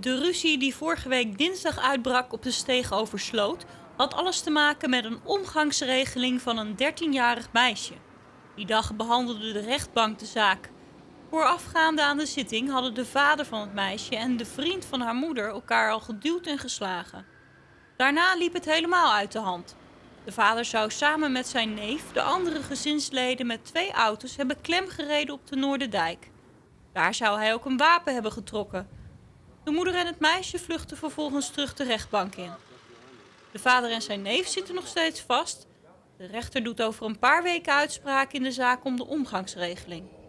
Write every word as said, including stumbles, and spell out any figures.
De ruzie die vorige week dinsdag uitbrak op de Steegoversloot had alles te maken met een omgangsregeling van een dertienjarig meisje. Die dag behandelde de rechtbank de zaak. Voorafgaande aan de zitting hadden de vader van het meisje en de vriend van haar moeder elkaar al geduwd en geslagen. Daarna liep het helemaal uit de hand. De vader zou samen met zijn neef de andere gezinsleden met twee auto's hebben klemgereden op de Noorderdijk. Daar zou hij ook een wapen hebben getrokken. De moeder en het meisje vluchten vervolgens terug de rechtbank in. De vader en zijn neef zitten nog steeds vast. De rechter doet over een paar weken uitspraak in de zaak om de omgangsregeling.